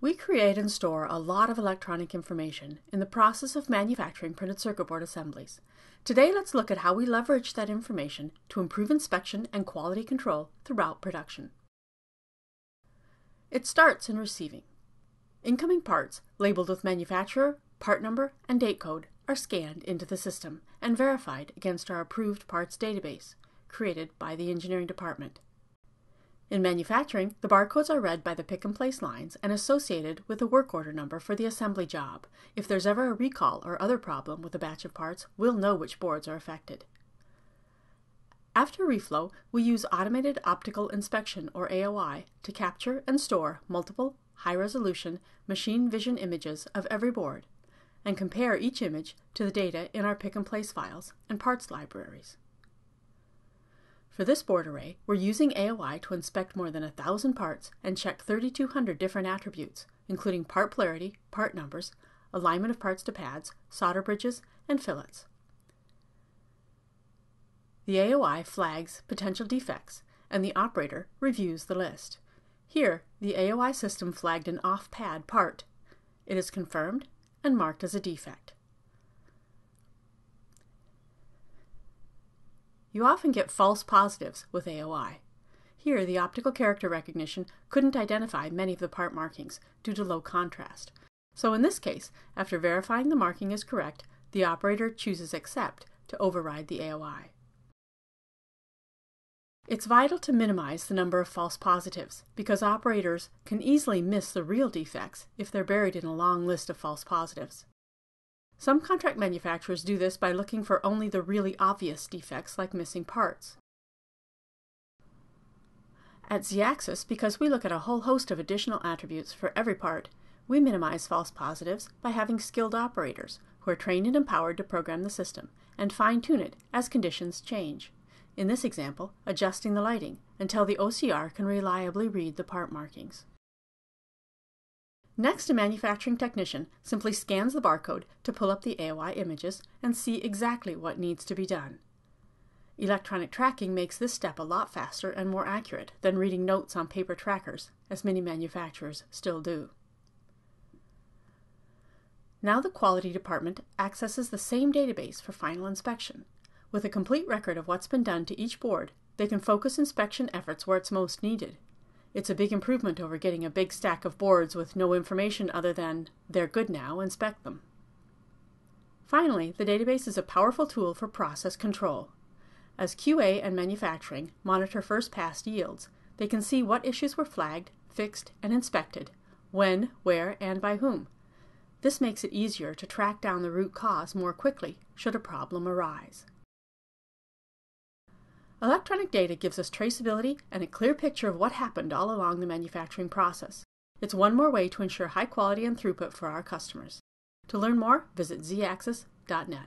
We create and store a lot of electronic information in the process of manufacturing printed circuit board assemblies. Today, let's look at how we leverage that information to improve inspection and quality control throughout production. It starts in receiving. Incoming parts, labeled with manufacturer, part number, and date code, are scanned into the system and verified against our approved parts database, created by the engineering department. In manufacturing, the barcodes are read by the pick-and-place lines and associated with a work order number for the assembly job. If there's ever a recall or other problem with a batch of parts, we'll know which boards are affected. After reflow, we use Automated Optical Inspection, or AOI, to capture and store multiple, high-resolution, machine vision images of every board, and compare each image to the data in our pick-and-place files and parts libraries. For this board array, we're using AOI to inspect more than 1,000 parts and check 3,200 different attributes, including part polarity, part numbers, alignment of parts to pads, solder bridges, and fillets. The AOI flags potential defects, and the operator reviews the list. Here, the AOI system flagged an off-pad part. It is confirmed and marked as a defect. You often get false positives with AOI. Here, the optical character recognition couldn't identify many of the part markings due to low contrast. So in this case, after verifying the marking is correct, the operator chooses Accept to override the AOI. It's vital to minimize the number of false positives because operators can easily miss the real defects if they're buried in a long list of false positives. Some contract manufacturers do this by looking for only the really obvious defects, like missing parts. At Z-Axis, because we look at a whole host of additional attributes for every part, we minimize false positives by having skilled operators who are trained and empowered to program the system and fine-tune it as conditions change. In this example, adjusting the lighting until the OCR can reliably read the part markings. Next, a manufacturing technician simply scans the barcode to pull up the AOI images and see exactly what needs to be done. Electronic tracking makes this step a lot faster and more accurate than reading notes on paper trackers, as many manufacturers still do. Now the quality department accesses the same database for final inspection. With a complete record of what's been done to each board, they can focus inspection efforts where it's most needed. It's a big improvement over getting a big stack of boards with no information other than, they're good now, inspect them. Finally, the database is a powerful tool for process control. As QA and manufacturing monitor first pass yields, they can see what issues were flagged, fixed, and inspected, when, where, and by whom. This makes it easier to track down the root cause more quickly should a problem arise. Electronic data gives us traceability and a clear picture of what happened all along the manufacturing process. It's one more way to ensure high quality and throughput for our customers. To learn more, visit zaxis.net.